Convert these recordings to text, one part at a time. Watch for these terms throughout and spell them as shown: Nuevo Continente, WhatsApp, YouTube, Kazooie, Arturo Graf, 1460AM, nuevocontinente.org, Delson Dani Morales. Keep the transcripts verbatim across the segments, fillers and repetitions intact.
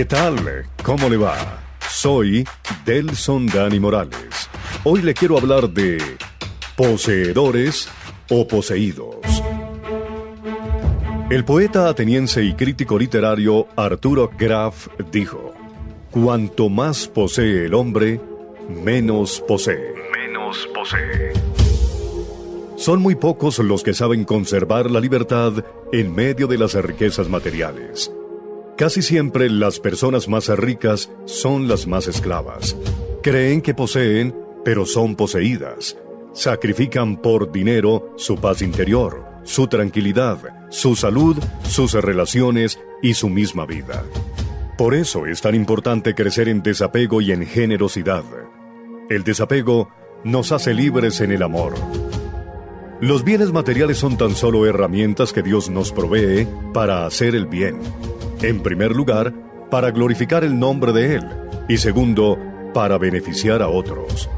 ¿Qué tal? ¿Cómo le va? Soy Delson Dani Morales. Hoy le quiero hablar de poseedores o poseídos. El poeta ateniense y crítico literario Arturo Graf dijo: cuanto más posee el hombre, menos posee. Menos posee. Son muy pocos los que saben conservar la libertad en medio de las riquezas materiales. Casi siempre las personas más ricas son las más esclavas. Creen que poseen, pero son poseídas. Sacrifican por dinero su paz interior, su tranquilidad, su salud, sus relaciones y su misma vida. Por eso es tan importante crecer en desapego y en generosidad. El desapego nos hace libres en el amor. Los bienes materiales son tan solo herramientas que Dios nos provee para hacer el bien. En primer lugar, para glorificar el nombre de Él, y segundo, para beneficiar a otros.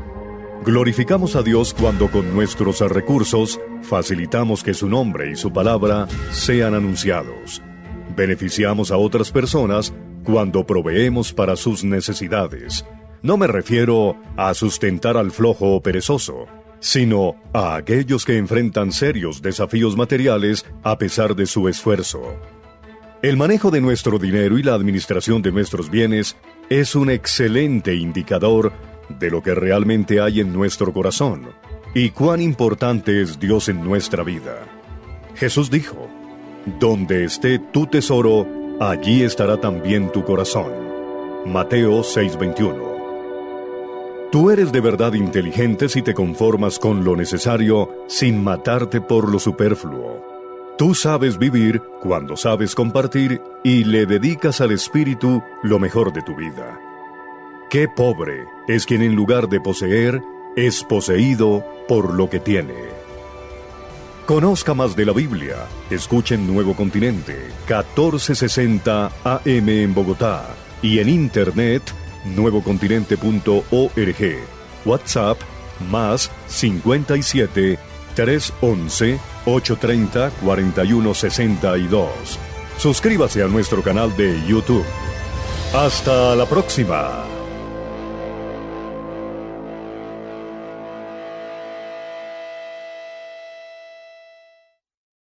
Glorificamos a Dios cuando con nuestros recursos facilitamos que su nombre y su palabra sean anunciados. Beneficiamos a otras personas cuando proveemos para sus necesidades. No me refiero a sustentar al flojo o perezoso, sino a aquellos que enfrentan serios desafíos materiales a pesar de su esfuerzo. El manejo de nuestro dinero y la administración de nuestros bienes es un excelente indicador de lo que realmente hay en nuestro corazón y cuán importante es Dios en nuestra vida. Jesús dijo: donde esté tu tesoro, allí estará también tu corazón. Mateo seis veintiuno. Tú eres de verdad inteligente si te conformas con lo necesario sin matarte por lo superfluo. Tú sabes vivir cuando sabes compartir y le dedicas al Espíritu lo mejor de tu vida. Qué pobre es quien en lugar de poseer, es poseído por lo que tiene. Conozca más de la Biblia. Escuchen Nuevo Continente, catorce sesenta A M en Bogotá y en Internet, nuevo continente punto org. WhatsApp, más cincuenta y siete, trescientos once, ochocientos treinta, cuarenta y uno sesenta y dos. Suscríbase a nuestro canal de YouTube. Hasta la próxima.